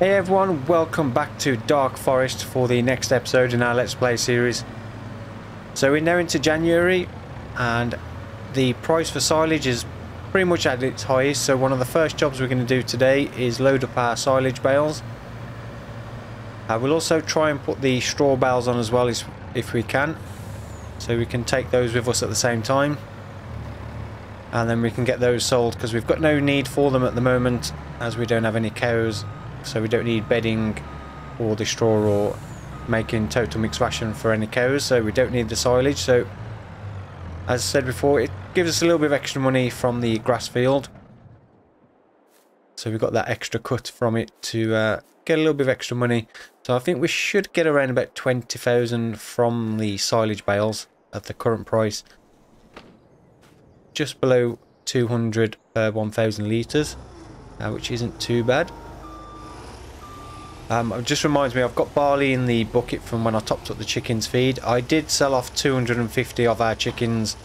Hey everyone, welcome back to Dark Forest for the next episode in our Let's Play series. So we're now into January and the price for silage is pretty much at its highest, so one of the first jobs we're going to do today is load up our silage bales. We'll also try and put the straw bales on as well if we can, so we can take those with us at the same time and then we can get those sold, because we've got no need for them at the moment as we don't have any cows. So we don't need bedding or the straw or making total mixed ration for any cows, so we don't need the silage. So as I said before, it gives us a little bit of extra money from the grass field, so we've got that extra cut from it to get a little bit of extra money. So I think we should get around about 20,000 from the silage bales at the current price, just below 200 per 1,000 litres, which isn't too bad. It just reminds me, I've got barley in the bucket from when I topped up the chickens' feed. I did sell off 250 of our chickens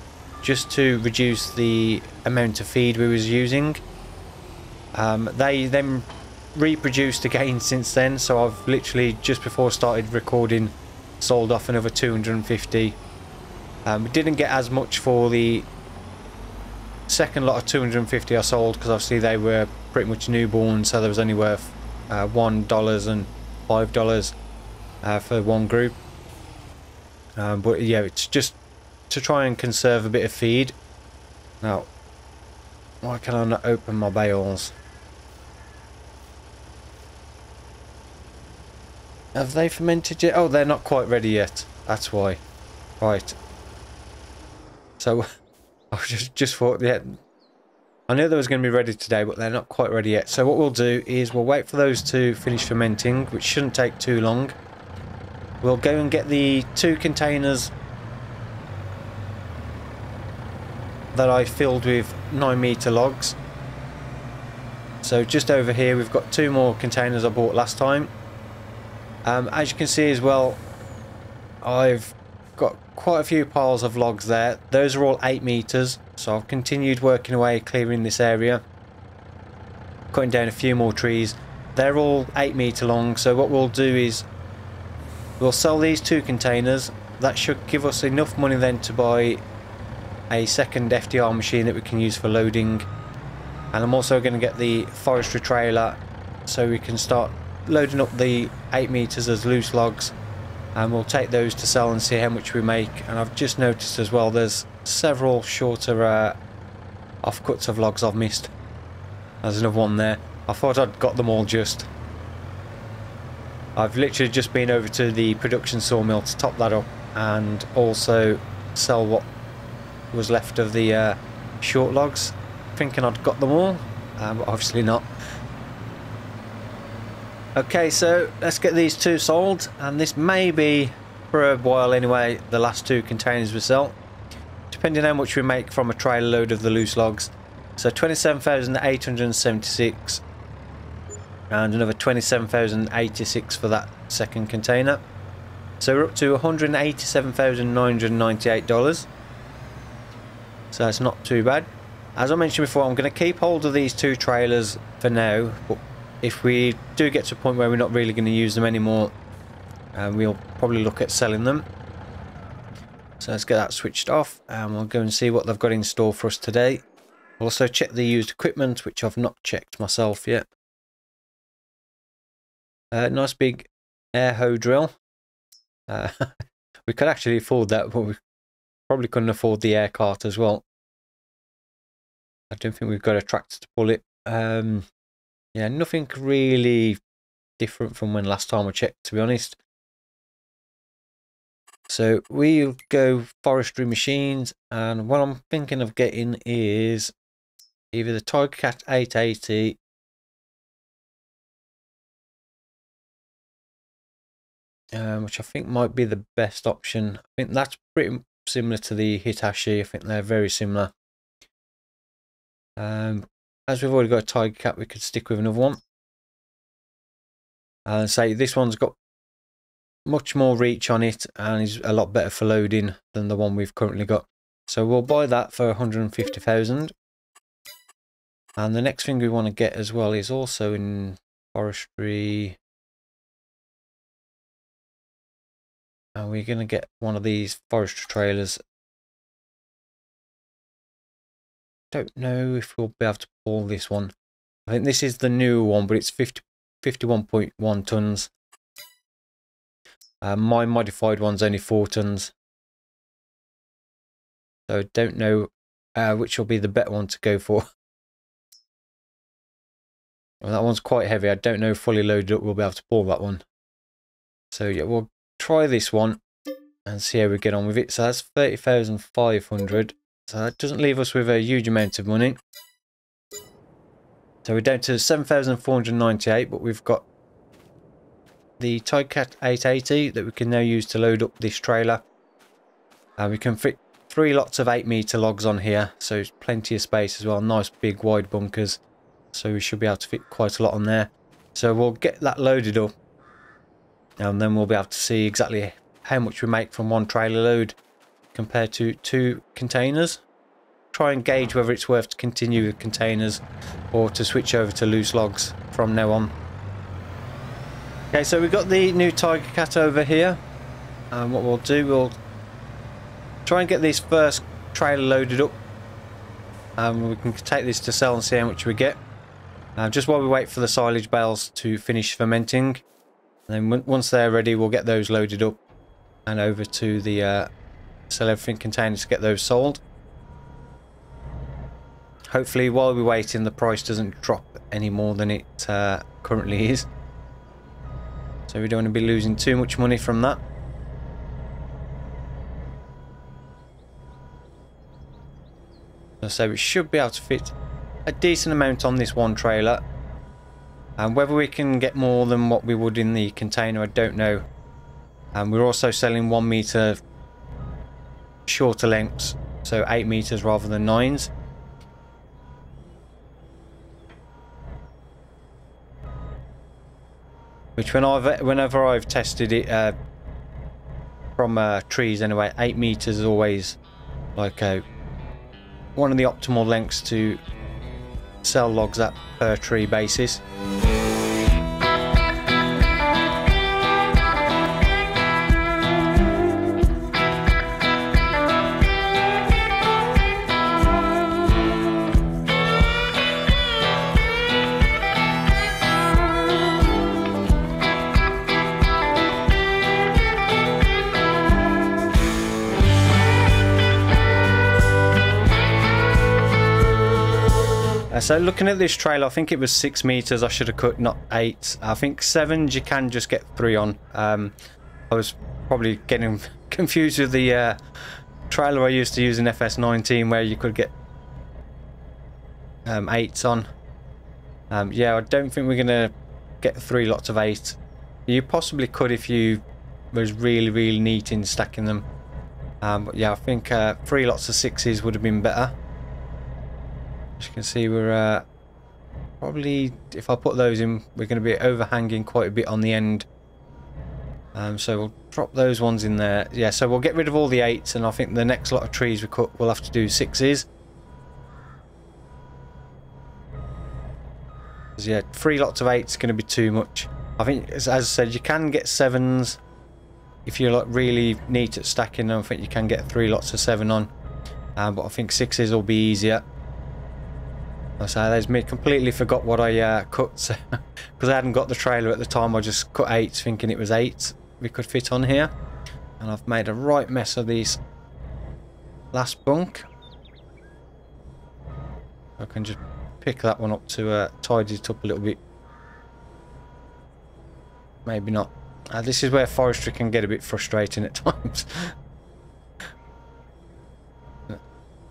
just to reduce the amount of feed we was using. They then reproduced again since then, so I've literally, just before I started recording, sold off another 250. We didn't get as much for the second lot of 250 I sold, because obviously they were pretty much newborn, so there was only worth $1 and $5 for one group, but yeah, it's just to try and conserve a bit of feed. Now, why can I not open my bales? Have they fermented yet? Oh, they're not quite ready yet, that's why. Right, so I just thought, yeah, I knew they was going to be ready today, but they're not quite ready yet. So what we'll do is we'll wait for those to finish fermenting, which shouldn't take too long. We'll go and get the two containers that I filled with 9 meter logs. So just over here we've got two more containers I bought last time. As you can see as well, I've got quite a few piles of logs there. Those are all 8 meters. So I've continued working away, clearing this area, cutting down a few more trees. They're all 8 meter long, so what we'll do is we'll sell these two containers. That should give us enough money then to buy a second FDR machine that we can use for loading, and I'm also going to get the forestry trailer so we can start loading up the 8 meters as loose logs, and we'll take those to sell and see how much we make. And I've just noticed as well there's several shorter offcuts of logs I've missed. There's another one there. I thought I'd got them all just. I've literally just been over to the production sawmill to top that up and also sell what was left of the short logs, thinking I'd got them all, but obviously not. Okay, so let's get these two sold, and this may be, for a while anyway, the last two containers we sell, depending on how much we make from a trailer load of the loose logs. So 27,876 and another 27,086 for that second container. So we're up to $187,998, so it's not too bad. As I mentioned before, I'm going to keep hold of these two trailers for now, but if we do get to a point where we're not really going to use them anymore, we'll probably look at selling them. So let's get that switched off and we'll go and see what they've got in store for us today. We'll also check the used equipment, which I've not checked myself yet. Nice big air hoe drill. We could actually afford that, but we probably couldn't afford the air cart as well. I don't think we've got a tractor to pull it. Yeah, nothing really different from when last time I checked, to be honest. So we'll go forestry machines, and what I'm thinking of getting is either the Tigercat 880 which I think might be the best option. I think that's pretty similar to the Hitachi. I think they're very similar. As we've already got a Tigercat, we could stick with another one. And say this one's got much more reach on it and is a lot better for loading than the one we've currently got. So we'll buy that for 150,000. And the next thing we want to get as well is also in forestry. And we're going to get one of these forestry trailers. Don't know if we'll be able to pull this one. I think this is the new one, but it's 51.1 tons. My modified one's only 4 tons. So don't know which will be the better one to go for. Well, that one's quite heavy. I don't know fully loaded up we'll be able to pull that one. So yeah, we'll try this one and see how we get on with it. So that's 30,500. So that doesn't leave us with a huge amount of money. So we're down to 7,498, but we've got the Tigercat 880 that we can now use to load up this trailer. And we can fit 3 lots of 8-meter logs on here, so it's plenty of space as well. Nice big wide bunkers, so we should be able to fit quite a lot on there. So we'll get that loaded up, and then we'll be able to see exactly how much we make from one trailer load compared to 2 containers. Try and gauge whether it's worth to continue with containers or to switch over to loose logs from now on. Okay, so we've got the new Tigercat over here, and what we'll do, we'll try and get this first trailer loaded up, and we can take this to sell and see how much we get. Just while we wait for the silage bales to finish fermenting, and then once they're ready, we'll get those loaded up and over to the Celev Fink containers to get those sold. Hopefully while we're waiting the price doesn't drop any more than it currently is. So we don't want to be losing too much money from that. So we should be able to fit a decent amount on this one trailer. And whether we can get more than what we would in the container, I don't know. And we're also selling 1 meter shorter lengths, so 8 meters rather than 9s. Which whenever I've tested it from trees anyway, 8 meters is always like one of the optimal lengths to sell logs at per tree basis. So looking at this trailer, I think it was 6 meters I should have cut, not 8. I think 7s you can just get 3 on. I was probably getting confused with the trailer I used to use in FS19 where you could get 8s on. Yeah, I don't think we're gonna get 3 lots of 8. You possibly could if you was really neat in stacking them. But yeah, I think 3 lots of 6s would have been better. As you can see, we're probably, if I put those in, we're going to be overhanging quite a bit on the end. So we'll drop those ones in there. Yeah, so we'll get rid of all the 8s, and I think the next lot of trees we cut, we'll have to do 6s. Yeah, 3 lots of 8s is going to be too much. I think, as I said, you can get 7s if you're like really neat at stacking them. I think you can get 3 lots of 7 on, but I think 6s will be easier. So there's me, completely forgot what I cut, so, because I hadn't got the trailer at the time. I just cut 8s thinking it was 8 we could fit on here, and I've made a right mess of this last bunk. I can just pick that one up to tidy it up a little bit. Maybe not. This is where forestry can get a bit frustrating at times.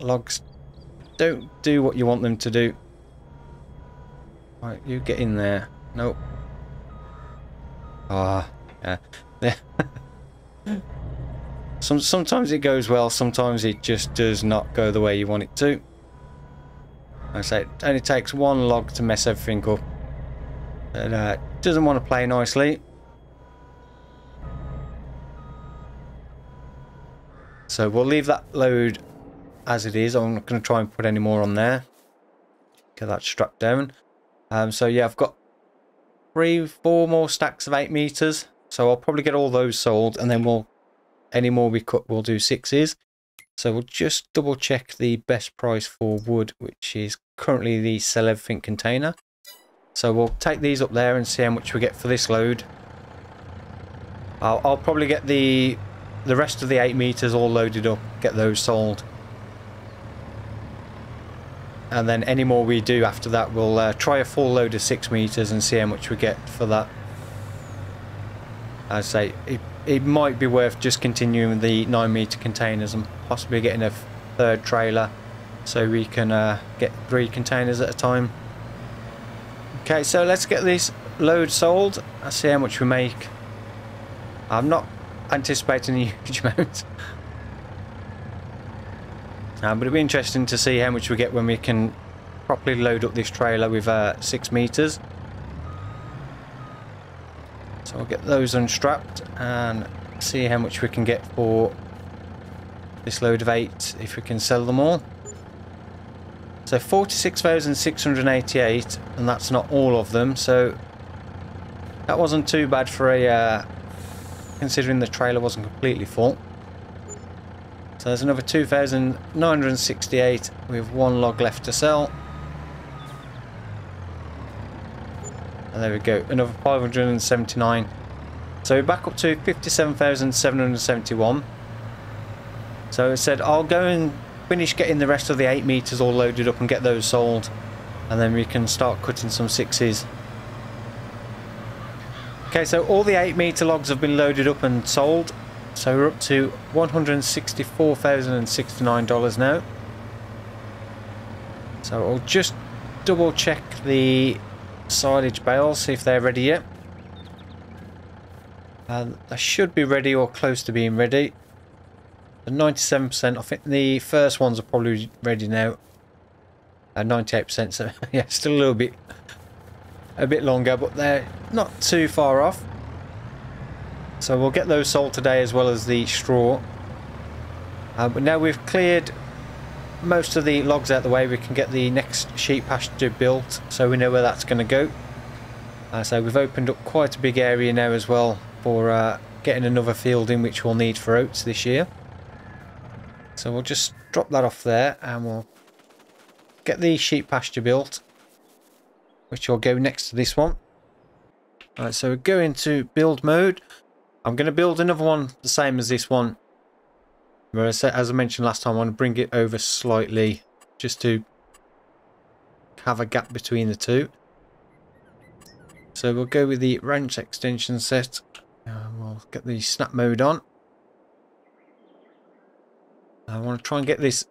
Logs don't do what you want them to do. Right, you get in there. Nope. Ah, yeah. Sometimes it goes well, sometimes it just does not go the way you want it to. Like I say, it only takes one log to mess everything up. It doesn't want to play nicely. So we'll leave that load as it is. I'm not going to try and put any more on there. Get that strapped down. So yeah, I've got four more stacks of 8 meters. So I'll probably get all those sold, and then we'll, any more we cut, we'll do 6s. So we'll just double check the best price for wood, which is currently the Celev Fink container. So we'll take these up there and see how much we get for this load. I'll probably get the rest of the 8 meters all loaded up, get those sold. And then any more we do after that, we'll try a full load of 6 meters and see how much we get for that. I'd say it might be worth just continuing the 9 meter containers and possibly getting a third trailer so we can get 3 containers at a time. Okay, so let's get this load sold and see how much we make. I'm not anticipating a huge amount. But it'll be interesting to see how much we get when we can properly load up this trailer with 6 meters. So I'll get those unstrapped and see how much we can get for this load of 8 if we can sell them all. So 46,688, and that's not all of them, so that wasn't too bad for a considering the trailer wasn't completely full. So there's another 2,968 with 1 log left to sell. And there we go, another 579. So we're back up to 57,771. So I said I'll go and finish getting the rest of the 8 meters all loaded up and get those sold. And then we can start cutting some 6s. Okay, so all the 8 meter logs have been loaded up and sold. So we're up to $164,069 now. So I'll just double check the silage bales, see if they're ready yet. They should be ready or close to being ready. The 97%, I think the first ones are probably ready now. 98%, so yeah, still a bit longer, but they're not too far off. So we'll get those sold today as well as the straw. But now we've cleared most of the logs out of the way, we can get the next sheep pasture built, so we know where that's going to go. So we've opened up quite a big area now as well for getting another field in, which we'll need for oats this year. So we'll just drop that off there and we'll get the sheep pasture built, which will go next to this one. Alright, so we're going to build mode. I'm going to build another one the same as this one. As I mentioned last time, I want to bring it over slightly just to have a gap between the two. So we'll go with the ranch extension set and we'll get the snap mode on. I want to try and get this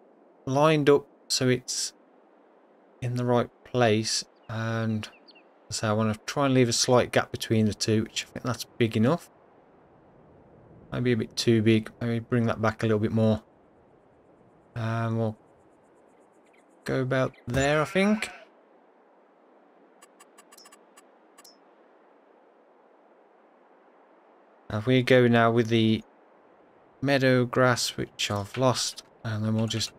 lined up so it's in the right place, and so I want to try and leave a slight gap between the two, which I think that's big enough. Maybe a bit too big, maybe bring that back a little bit more. We'll go about there, I think. And we go now with the meadow grass, which I've lost, and then we'll just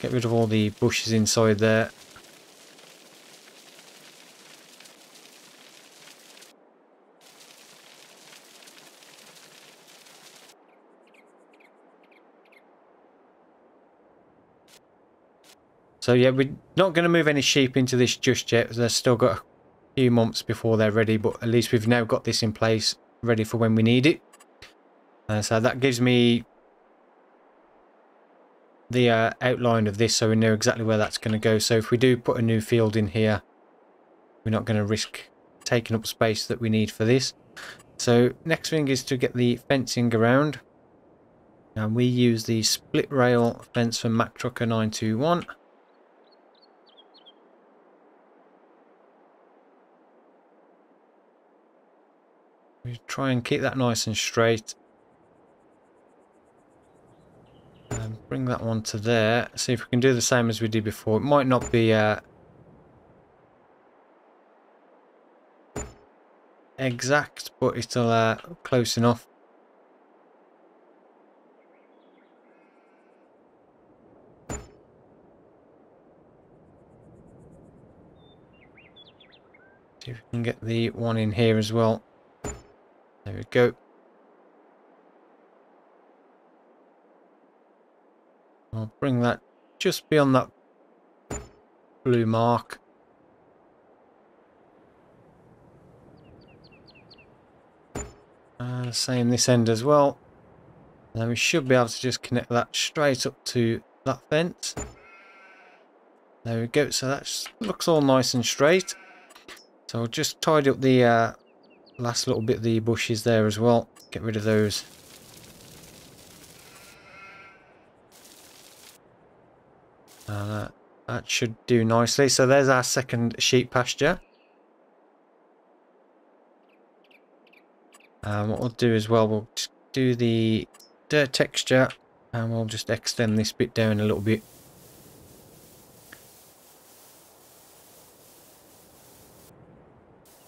get rid of all the bushes inside there. So yeah, we're not going to move any sheep into this just yet. They've still got a few months before they're ready, but at least we've now got this in place, ready for when we need it. So that gives me the outline of this, so we know exactly where that's going to go. So if we do put a new field in here, we're not going to risk taking up space that we need for this. So next thing is to get the fencing around. And we use the split rail fence from Mac Trucker 921. We try and keep that nice and straight. And bring that one to there. See if we can do the same as we did before. It might not be exact, but it'll close enough. See if we can get the one in here as well. There we go. I'll bring that just beyond that blue mark. Same this end as well. Now we should be able to just connect that straight up to that fence. There we go. So that looks all nice and straight. So I'll just tidy up the last little bit of the bushes there as well. Get rid of those. That should do nicely. So there's our second sheep pasture. What we'll do as well, we'll just do the dirt texture and we'll just extend this bit down a little bit.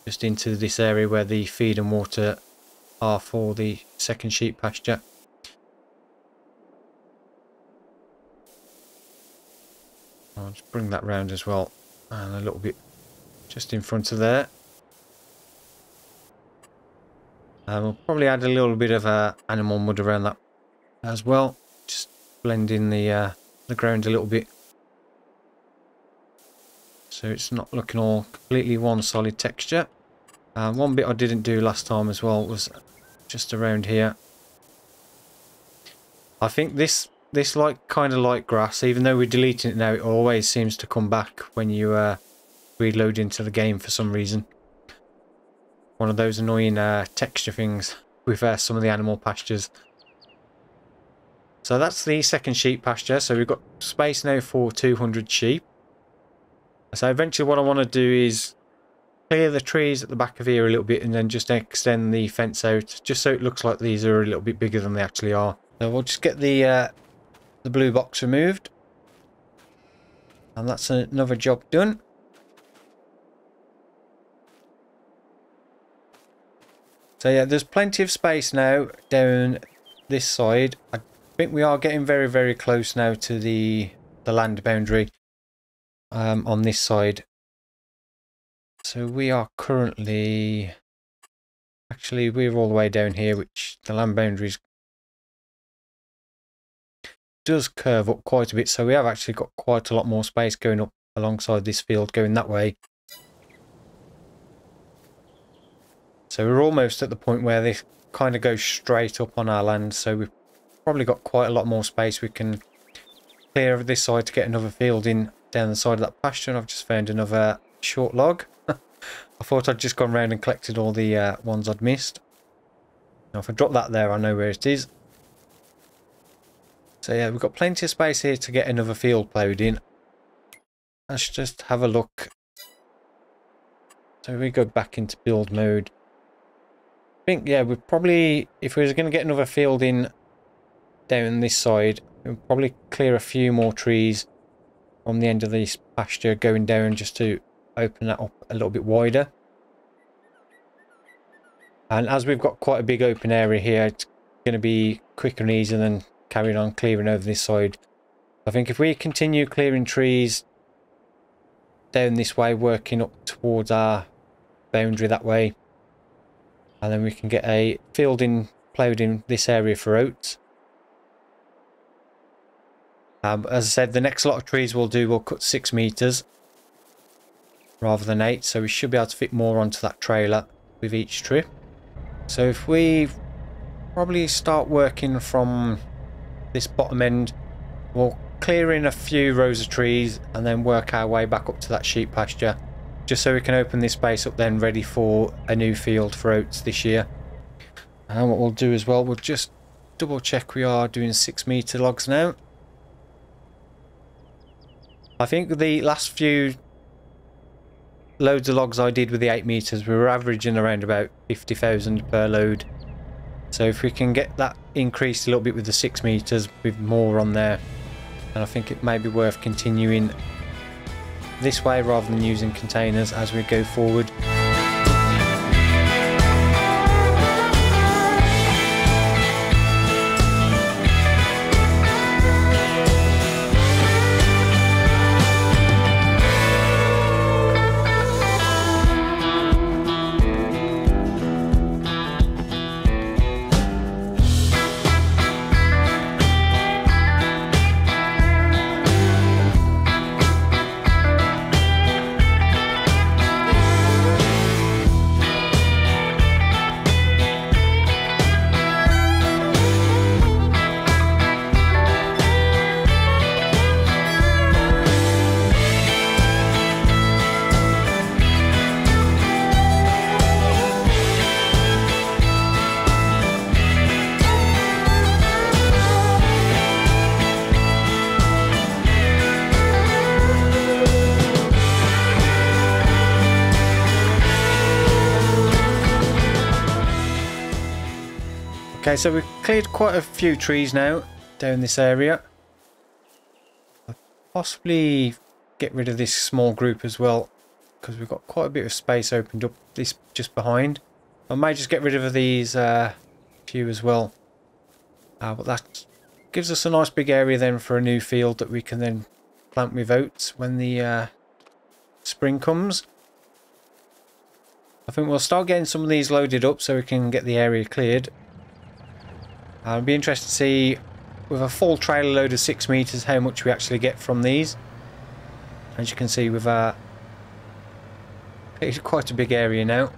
Just into this area where the feed and water are for the second sheep pasture. I'll just bring that round as well and a little bit just in front of there. We'll probably add a little bit of animal mud around that as well. Just blend in the ground a little bit. So it's not looking all completely one solid texture. One bit I didn't do last time as well was just around here. I think this like kind of like grass, even though we're deleting it now, it always seems to come back when you reload into the game for some reason. One of those annoying texture things with some of the animal pastures. So that's the second sheep pasture. So we've got space now for 200 sheep. So eventually what I want to do is clear the trees at the back of here a little bit and then just extend the fence out just so it looks like these are a little bit bigger than they actually are. So we'll just get the blue box removed. And that's another job done. So yeah, there's plenty of space now down this side. I think we are getting very, very close now to the land boundary on this side. So we are currently... Actually, we're all the way down here, which the land boundaries does curve up quite a bit. So we have actually got quite a lot more space going up alongside this field going that way. So we're almost at the point where this kind of goes straight up on our land, so we've probably got quite a lot more space. We can clear over this side to get another field in down the side of that pasture, and I've just found another short log. I thought I'd just gone round and collected all the ones I'd missed. Now if I drop that there, I know where it is. So yeah, we've got plenty of space here to get another field ploughed in. Let's just have a look. So we go back into build mode. Yeah, we're probably, if we were going to get another field in down this side, we'll probably clear a few more trees from the end of this pasture going down just to open that up a little bit wider. And as we've got quite a big open area here, it's going to be quicker and easier than carrying on clearing over this side. I think if we continue clearing trees down this way, working up towards our boundary that way, and then we can get a field in, ploughed in this area for oats. As I said, the next lot of trees we'll do, we'll cut 6 meters rather than 8. So we should be able to fit more onto that trailer with each trip. So if we probably start working from this bottom end, we'll clear in a few rows of trees and then work our way back up to that sheep pasture. Just so we can open this space up then, ready for a new field for oats this year. And what we'll do as well, we'll just double check we are doing 6 meter logs now. I think the last few loads of logs I did with the 8 meters, we were averaging around about 50,000 per load. So if we can get that increased a little bit with the 6 meters, with more on there, and I think it may be worth continuing this way rather than using containers as we go forward. Okay, so we've cleared quite a few trees now down this area. I'll possibly get rid of this small group as well, because we've got quite a bit of space opened up this just behind. I may just get rid of these few as well. But that gives us a nice big area then for a new field that we can then plant with oats when the spring comes. I think we'll start getting some of these loaded up so we can get the area cleared. I'd be interested to see with a full trailer load of 6 meters how much we actually get from these. As you can see, we've cleared quite a big area now.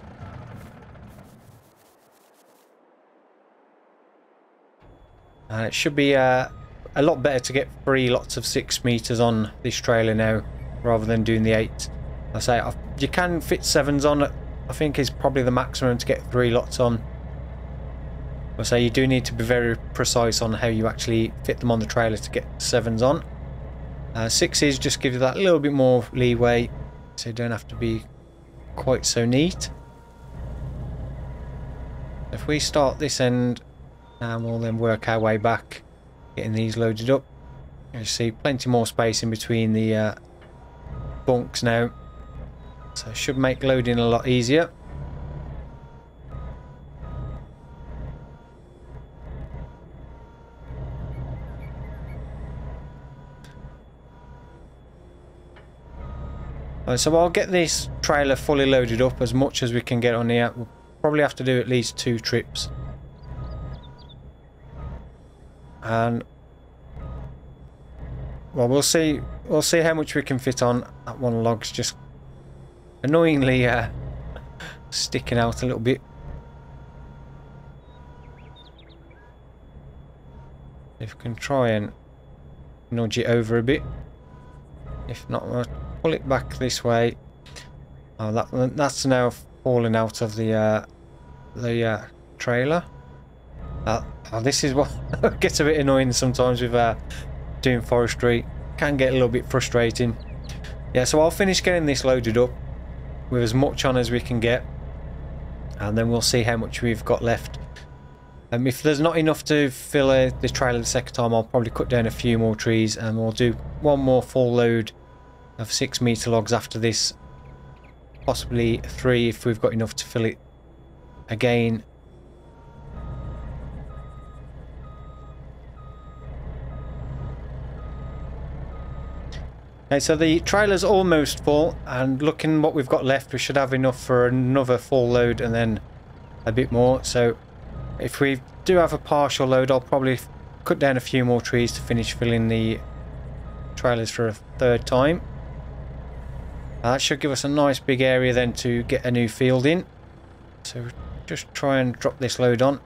And it should be a lot better to get 3 lots of 6 meters on this trailer now rather than doing the 8. I say you can fit 7s on. I think is probably the maximum to get 3 lots on. So you do need to be very precise on how you actually fit them on the trailer to get 7s on. 6s just give you that little bit more leeway, so you don't have to be quite so neat. If we start this end, and we'll then work our way back, getting these loaded up. You see plenty more space in between the bunks now, so it should make loading a lot easier. So I'll get this trailer fully loaded up as much as we can get on here. We'll probably have to do at least 2 trips. And well, we'll see how much we can fit on. That one log's just annoyingly sticking out a little bit. If we can try and nudge it over a bit. If not, we'll pull it back this way. Oh, that's now falling out of the trailer. This is what gets a bit annoying sometimes with doing forestry. Can get a little bit frustrating. Yeah, so I'll finish getting this loaded up with as much on as we can get, and then we'll see how much we've got left. If there's not enough to fill the trailer the second time, I'll probably cut down a few more trees, and we'll do one more full load of 6 meter logs after this, possibly 3 if we've got enough to fill it again. Okay, so the trailer's almost full, and looking what we've got left, we should have enough for another full load and then a bit more. So if we do have a partial load, I'll probably cut down a few more trees to finish filling the trailers for a 3rd time. That should give us a nice big area then to get a new field in. So just try and drop this load on.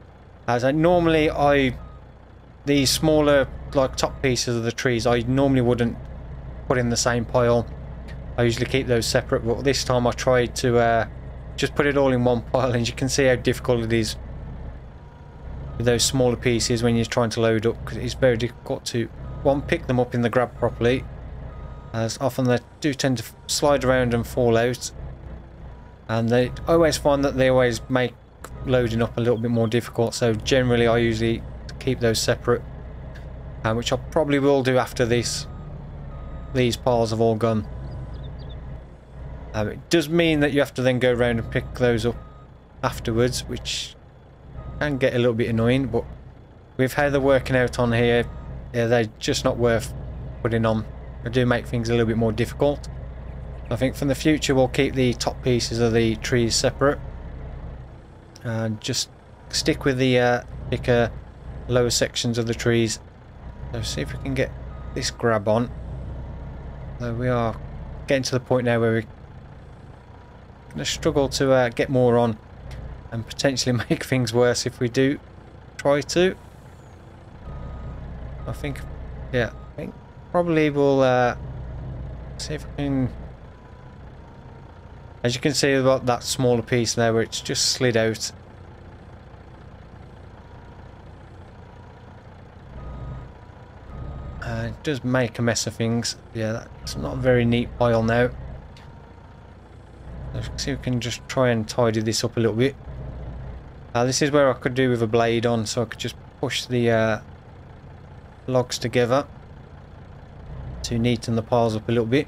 As I normally, the smaller like top pieces of the trees, I normally wouldn't put in the same pile. I usually keep those separate, but this time I tried to just put it all in one pile, and you can see how difficult it is with those smaller pieces when you're trying to load up, because it's very difficult to pick them up in the grab properly, as often they do tend to slide around and fall out, and they always find that they always make loading up a little bit more difficult. So generally I usually keep those separate, which I probably will do after these piles have all gone. It does mean that you have to then go around and pick those up afterwards, which can get a little bit annoying, but with how they're working out on here, yeah, they're just not worth putting on. They do make things a little bit more difficult. I think from the future we'll keep the top pieces of the trees separate and just stick with the thicker lower sections of the trees. So see if we can get this grab on. So we are getting to the point now where we're going to struggle to get more on and potentially make things worse if we do try to. I think, yeah, I think probably we'll see if we can. As you can see about that smaller piece there where it's just slid out. It does make a mess of things. Yeah, that's not a very neat pile now. Let's see if we can just try and tidy this up a little bit. This is where I could do with a blade on, so I could just push the logs together to neaten the piles up a little bit.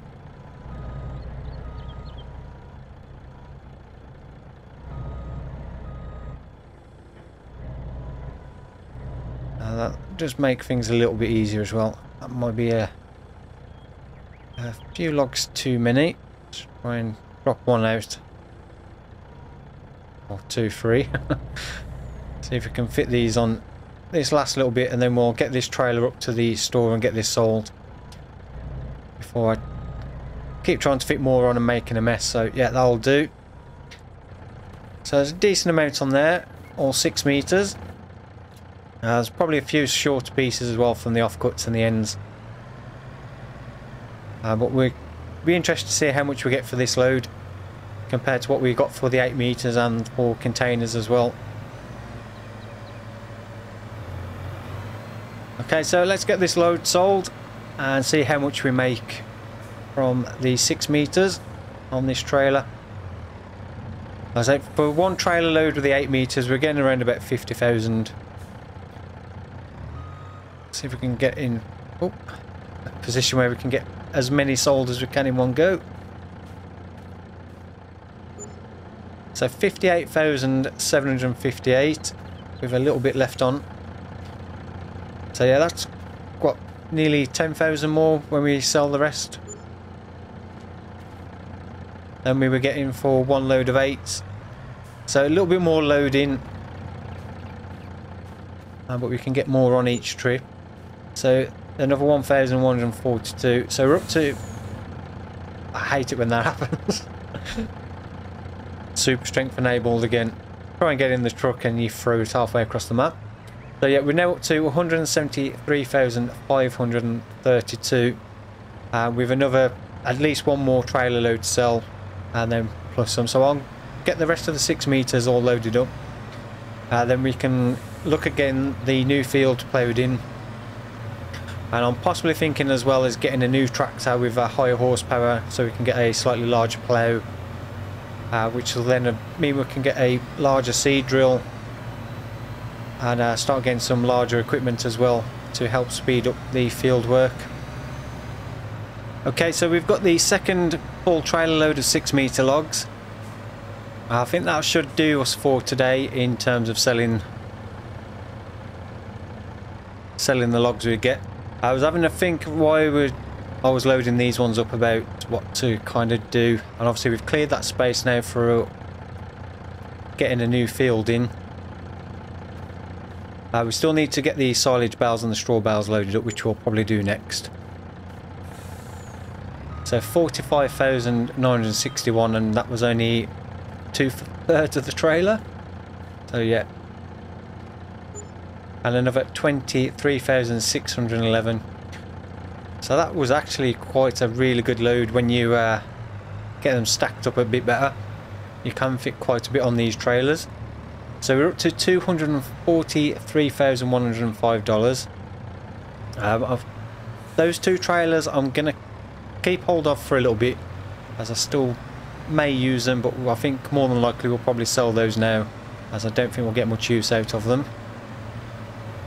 That does make things a little bit easier as well. That might be a few logs too many. Let's try and drop one out. Or two, three. See if we can fit these on this last little bit, and then we'll get this trailer up to the store and get this sold. Before I keep trying to fit more on and making a mess. So yeah, that'll do. So there's a decent amount on there, all 6 meters. There's probably a few shorter pieces as well from the offcuts and the ends. But we'll be interested to see how much we get for this load compared to what we got for the 8 meters and for containers as well. Okay, so let's get this load sold and see how much we make from the 6 meters on this trailer. As I say, for one trailer load with the 8 meters, we're getting around about 50,000. See if we can get in a position where we can get as many sold as we can in one go. So 58,758 with a little bit left on. So yeah, that's what, nearly 10,000 more when we sell the rest. And we were getting for one load of 8s. So a little bit more load in. But we can get more on each trip. So another 1,142. So we're up to... I hate it when that happens. Super strength enabled again. Try and get in the truck and you throw it halfway across the map. So yeah, we're now up to 173,532 with another, at least one more trailer load to sell, and then plus some. So I'll get the rest of the 6 meters all loaded up. Then we can look again the new field to play within. And I'm possibly thinking as well as getting a new tractor with a higher horsepower, so we can get a slightly larger plough. Which will then mean we can get a larger seed drill and start getting some larger equipment as well to help speed up the field work. Okay, so we've got the second full trailer load of 6 meter logs. I think that should do us for today in terms of selling the logs we get. I was having to think why we're I was loading these ones up about what to kind of do, and obviously we've cleared that space now for getting a new field in. We still need to get the silage bales and the straw bales loaded up, which we'll probably do next. So 45,961, and that was only 2/3 of the trailer. So yeah, and another 23,611. So that was actually quite a really good load when you get them stacked up a bit better. You can fit quite a bit on these trailers. So we're up to $243,105. Of those two trailers I'm going to keep hold of for a little bit, as I still may use them, but I think more than likely we'll probably sell those now, as I don't think we'll get much use out of them.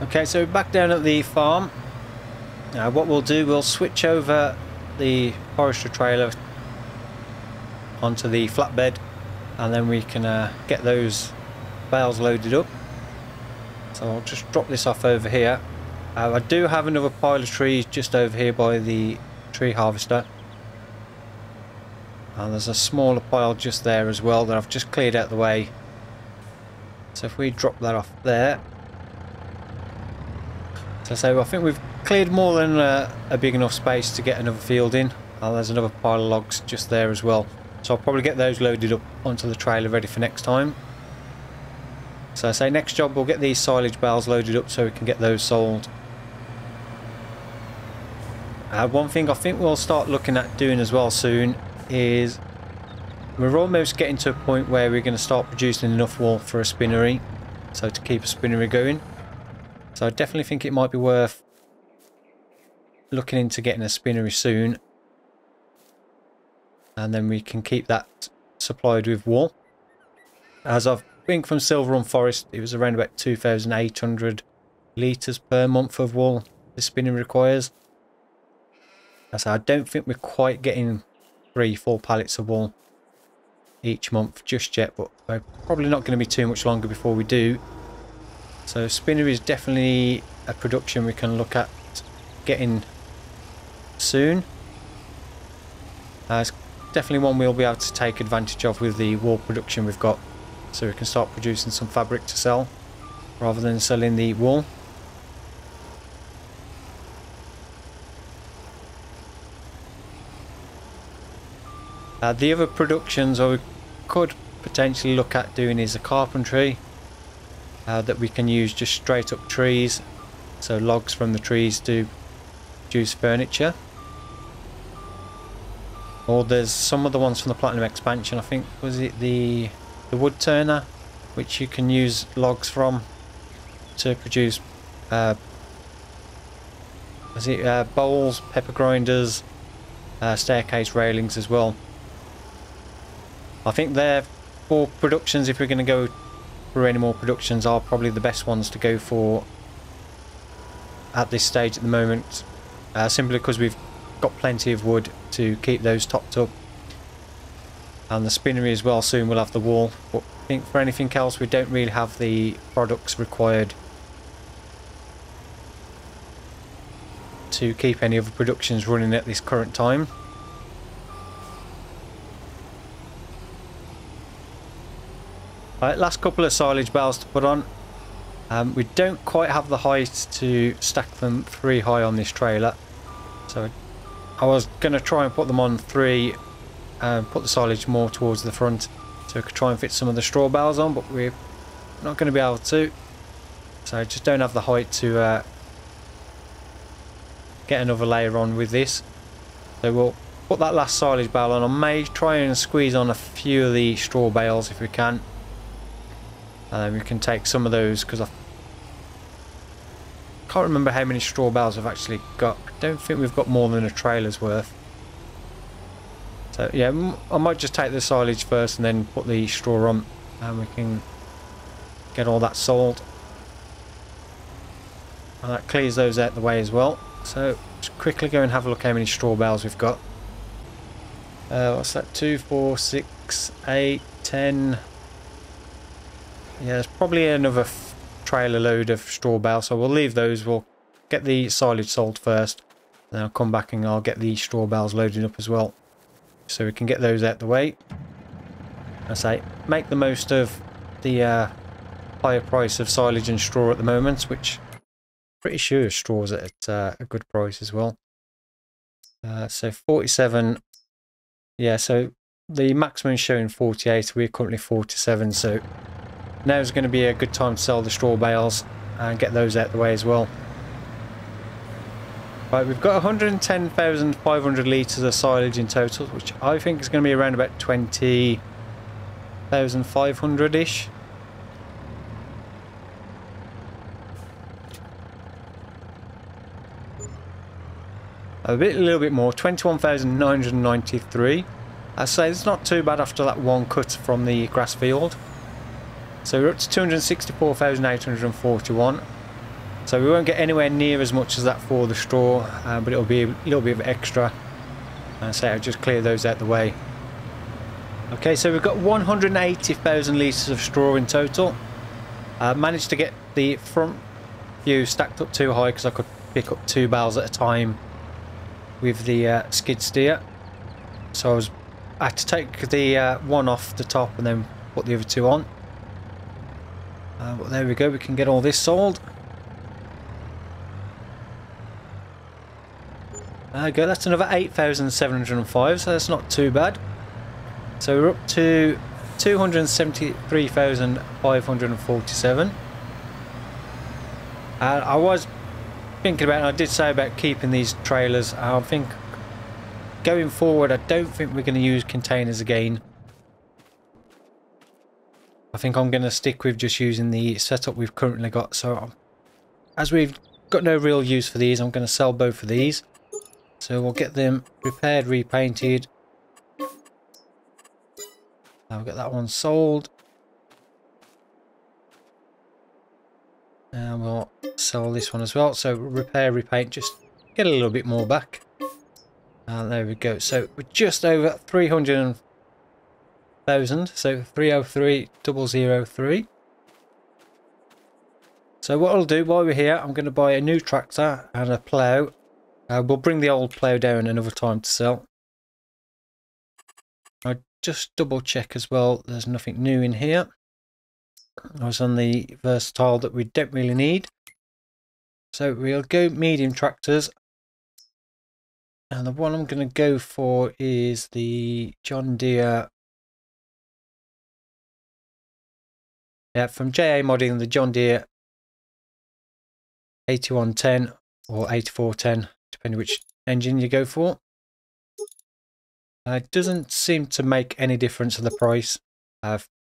Okay, so back down at the farm. Now what we'll do, we'll switch over the forester trailer onto the flatbed, and then we can get those bales loaded up. So I'll just drop this off over here. I do have another pile of trees just over here by the tree harvester. And there's a smaller pile just there as well that I've just cleared out the way. So if we drop that off there. So I think we've cleared more than a big enough space to get another field in. There's another pile of logs just there as well, so I'll probably get those loaded up onto the trailer ready for next time. So I say next job we'll get these silage bales loaded up so we can get those sold. One thing I think we'll start looking at doing as well soon is we're almost getting to a point where we're going to start producing enough wool for a spinnery, so to keep a spinnery going. So I definitely think it might be worth looking into getting a spinnery soon, and then we can keep that supplied with wool. As I've Fink from Silver Run Forest, it was around about 2,800 litres per month of wool the spinning requires. That's, I don't think we're quite getting 3-4 pallets of wool each month just yet, but we're probably not going to be too much longer before we do. So spinner is definitely a production we can look at getting soon. It's definitely one we'll be able to take advantage of with the wool production we've got, so we can start producing some fabric to sell rather than selling the wool. The other productions we could potentially look at doing is the carpentry that we can use just straight up trees, so logs from the trees to produce furniture. Or there's some other ones from the Platinum Expansion, I think, was it the wood turner, which you can use logs from to produce bowls, pepper grinders, staircase railings as well. I think their four productions, if we're going to go for any more productions, are probably the best ones to go for at this stage at the moment, simply because we've got plenty of wood to keep those topped up, and the spinnery as well. Soon we'll have the wool, but I think for anything else we don't really have the products required to keep any other productions running at this current time. Right, last couple of silage bales to put on. We don't quite have the height to stack them 3 high on this trailer, so I was going to try and put them on 3 and put the silage more towards the front so we could try and fit some of the straw bales on, but we're not going to be able to, so I just don't have the height to get another layer on with this. So we'll put that last silage bale on. I may try and squeeze on a few of the straw bales if we can, and then we can take some of those, because I can't remember how many straw bales I've actually got. I don't think we've got more than a trailer's worth. So yeah, I might just take the silage first and then put the straw on, and we can get all that sold. And that clears those out the way as well. So just quickly go and have a look how many straw bales we've got. What's that? 2, 4, 6, 8, 10. Yeah, there's probably another trailer load of straw bales, so we'll leave those. We'll get the silage sold first, then I'll come back and I'll get the straw bales loaded up as well, so we can get those out the way. I say make the most of the higher price of silage and straw at the moment, which I'm pretty sure straw's at a good price as well. So 47, yeah, so the maximum showing 48, we're currently 47, so now is going to be a good time to sell the straw bales and get those out the way as well. Right, we've got 110,500 litres of silage in total, which I think is going to be around about 20,500-ish. A little bit more, 21,993. I say it's not too bad after that one cut from the grass field. So we're up to 264,841. So we won't get anywhere near as much as that for the straw, but it'll be a little bit of extra. And so I'll just clear those out the way. Okay, so we've got 180,000 litres of straw in total. I managed to get the front few stacked up too high because I could pick up 2 bales at a time with the skid steer. So I had to take the one off the top and then put the other 2 on. But there we go, we can get all this sold. There we go, that's another 8,705, so that's not too bad. So we're up to 273,547. I was thinking about, and I did say about keeping these trailers. I think going forward, I don't think we're going to use containers again. I think I'm going to stick with just using the setup we've currently got. So as we've got no real use for these, I'm going to sell both of these. So we'll get them repaired, repainted. I'll get that one sold. And we'll sell this one as well. So repair, repaint, just get a little bit more back. And there we go. So we're just over 300,000. So 303,003. So what I'll do while we're here, I'm going to buy a new tractor and a plough. We'll bring the old plough down another time to sell. I just double check as well. There's nothing new in here. I was on the versatile that we don't really need. So we'll go medium tractors. And the one I'm going to go for is the John Deere. Yeah, from JA Modding, the John Deere 8110 or 8410, depending which engine you go for. It doesn't seem to make any difference in the price,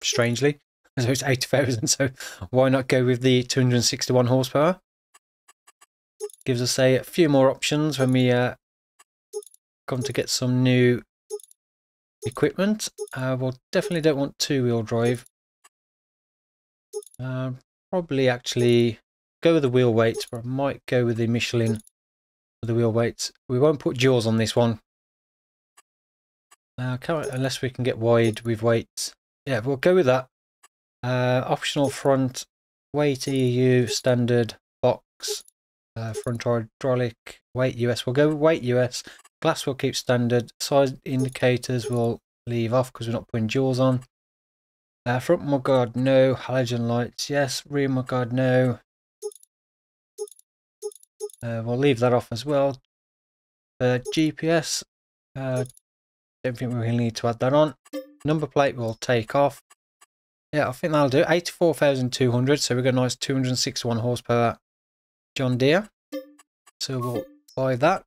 strangely. So it's 80,000, so why not go with the 261 horsepower? Gives us a few more options when we come to get some new equipment. We'll definitely don't want two-wheel drive. Probably actually go with the wheel weight, but I might go with the Michelin for the wheel weights. We won't put jaws on this one. Unless we can get wide with weights. Yeah, we'll go with that. Optional front, weight EU, standard, box, front hydraulic, weight US. We'll go with weight US. Glass we'll keep standard. Side indicators we'll leave off because we're not putting jaws on. Front mudguard, no. Halogen lights, yes. Rear mudguard, no. We'll leave that off as well. GPS, don't think we really need to add that on. Number plate we'll take off. Yeah, I think that'll do. 84,200, so we've got a nice 261 horsepower John Deere. So we'll buy that.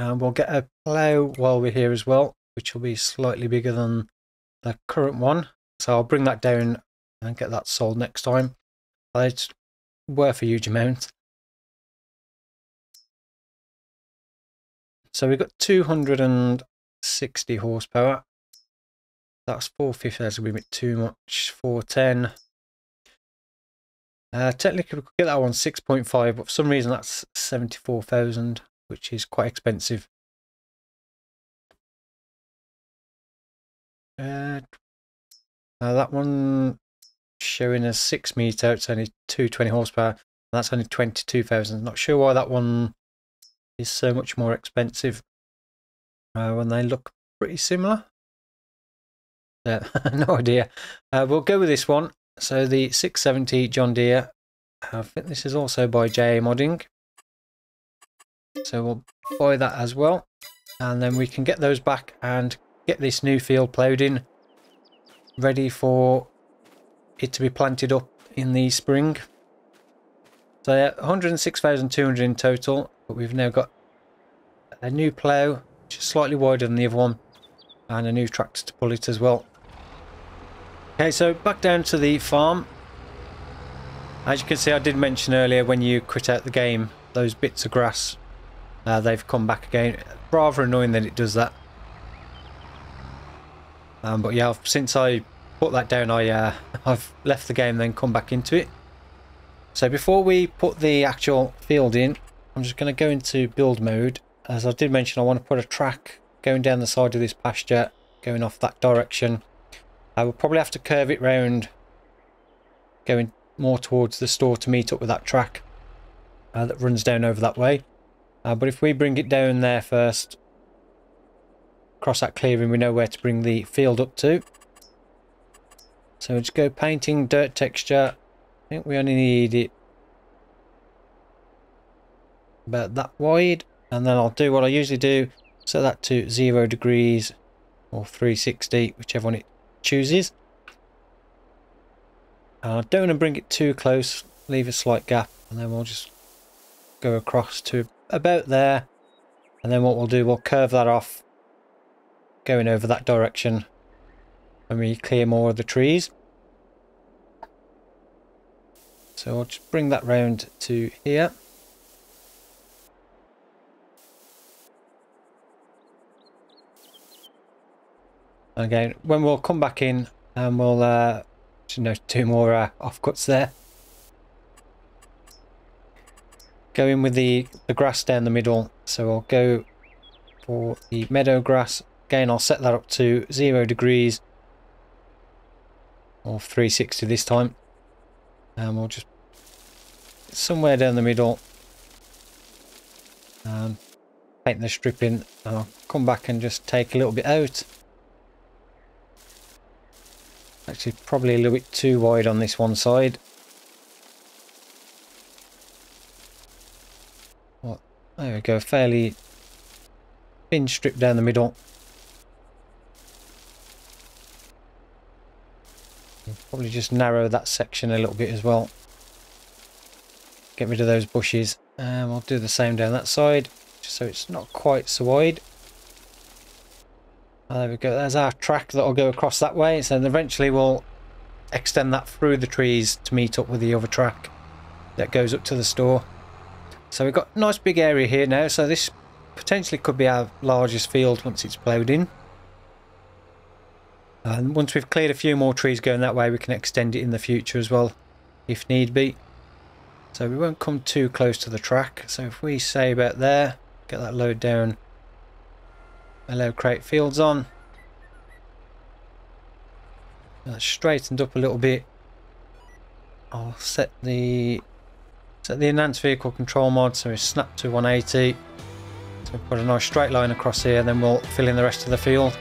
And we'll get a plough while we're here as well, which will be slightly bigger than the current one. So I'll bring that down and get that sold next time. It's worth a huge amount. So we've got 260 horsepower. That's 450, that's a wee bit too much. 410. Technically we could get that one 6.5, but for some reason that's 74,000, which is quite expensive. That one showing a 6 meter, it's only 220 horsepower, and that's only 22,000. Not sure why that one is so much more expensive when they look pretty similar. No idea. We'll go with this one. So the 670 John Deere. I think this is also by JA Modding. So we'll buy that as well, and then we can get those back and get this new field ploughed in, ready for it to be planted up in the spring. So 106,200 in total, but we've now got a new plough, which is slightly wider than the other one, and a new tractor to pull it as well. Okay, so back down to the farm. As you can see, I did mention earlier when you quit out the game, those bits of grass, they've come back again. Rather annoying that it does that. But yeah, since I put that down, I've left the game then come back into it. So before we put the actual field in, I'm just going to go into build mode. As I did mention, I want to put a track going down the side of this pasture, going off that direction. I will probably have to curve it round, going more towards the store to meet up with that track that runs down over that way. But if we bring it down there first, across that clearing, we know where to bring the field up to. So we'll just go painting, dirt texture. I think we only need it about that wide. And then I'll do what I usually do, set that to 0 degrees or 360, whichever one it chooses. And I don't want to bring it too close, leave a slight gap, and then we'll just go across to about there. And then what we'll do, we'll curve that off, going over that direction when we clear more of the trees. So I'll just bring that round to here. Again, when we'll come back in, and we'll do more offcuts there. go in with the grass down the middle. So I'll go for the meadow grass. Again, I'll set that up to 0 degrees or 360 this time. And we'll just somewhere down the middle and paint the strip in, and I'll come back and just take a little bit out. Actually, probably a little bit too wide on this one side. Well, there we go, fairly thin strip down the middle. Probably just narrow that section a little bit as well. Get rid of those bushes, and I'll do the same down that side, just so it's not quite so wide. And there we go, there's our track that'll go across that way, so then eventually we'll extend that through the trees to meet up with the other track that goes up to the store. So we've got a nice big area here now, so this potentially could be our largest field once it's plowed in. And once we've cleared a few more trees going that way, we can extend it in the future as well, if need be. So we won't come too close to the track. So if we say about there, get that load down, allow crate fields on. That's straightened up a little bit. I'll set the enhanced vehicle control mod, so we snap to 180. So we'll put a nice straight line across here, and then we'll fill in the rest of the field.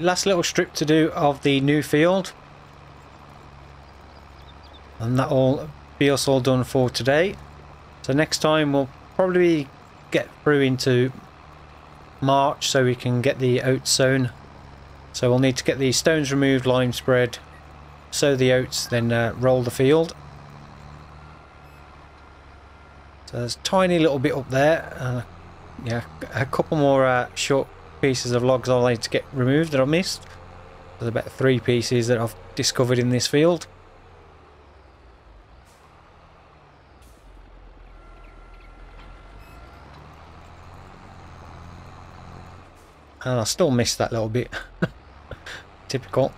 Last little strip to do of the new field, and that'll be us all done for today. So next time we'll probably get through into March, so we can get the oats sown. So we'll need to get the stones removed, lime spread, sow the oats, then roll the field. So there's a tiny little bit up there, and yeah, a couple more short pieces of logs I'll need to get removed that I missed. There's about 3 pieces that I've discovered in this field. And I still missed that little bit. Typical.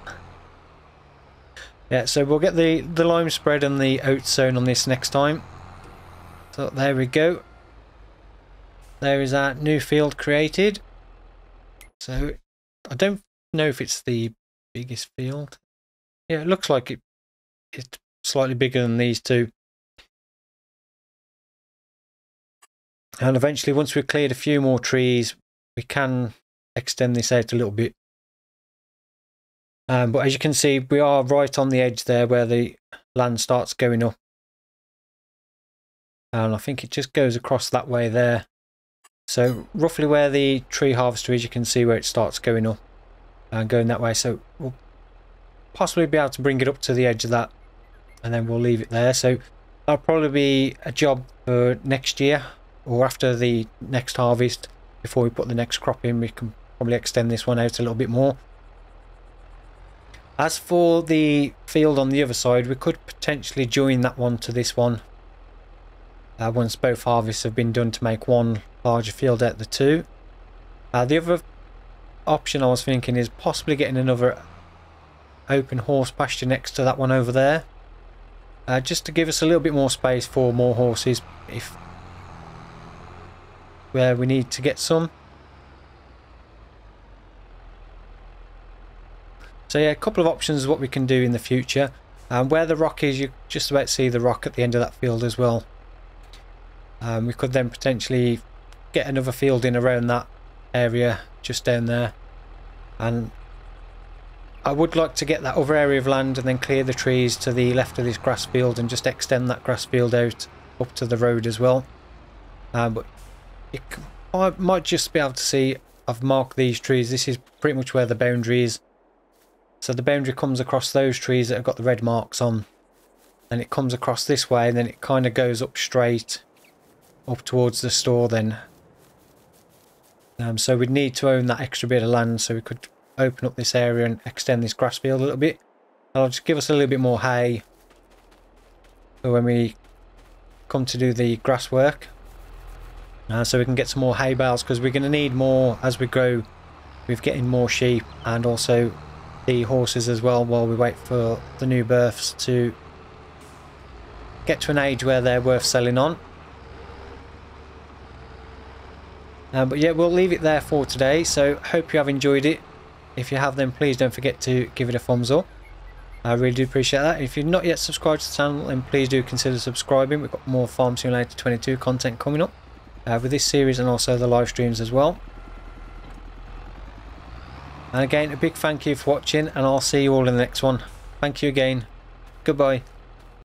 Yeah, so we'll get the lime spread and the oats sown on this next time. So there we go. There is our new field created. So I don't know if it's the biggest field. Yeah, it looks like it's slightly bigger than these two. And eventually, once we've cleared a few more trees, we can extend this out a little bit. But as you can see, we are right on the edge there where the land starts going up. And I think it just goes across that way there. So roughly where the tree harvester is, you can see where it starts going up and going that way. So we'll possibly be able to bring it up to the edge of that, and then we'll leave it there. So that'll probably be a job for next year or after the next harvest. Before we put the next crop in, we can probably extend this one out a little bit more. As for the field on the other side, we could potentially join that one to this one once both harvests have been done to make one larger field out of the two. The other option I was thinking is possibly getting another open horse pasture next to that one over there, just to give us a little bit more space for more horses if where we need to get some. So yeah, a couple of options what we can do in the future, and where the rock is, you just about see the rock at the end of that field as well. We could then potentially get another field in around that area just down there, and I would like to get that other area of land and then clear the trees to the left of this grass field and just extend that grass field out up to the road as well. But I might just be able to see, I've marked these trees, this is pretty much where the boundary is. So the boundary comes across those trees that have got the red marks on, and it comes across this way, and then it kind of goes up straight up towards the store then. So we'd need to own that extra bit of land, so we could open up this area and extend this grass field a little bit. That'll just give us a little bit more hay so when we come to do the grass work, so we can get some more hay bales, because we're going to need more as we grow with getting more sheep and also the horses as well, while we wait for the new births to get to an age where they're worth selling on. But yeah, we'll leave it there for today, so hope you have enjoyed it. If you have, then please don't forget to give it a thumbs up. I really do appreciate that. If you're not yet subscribed to the channel, then please do consider subscribing. We've got more Farm Simulator 22 content coming up with this series and also the live streams as well. And again, a big thank you for watching, and I'll see you all in the next one. Thank you again. Goodbye.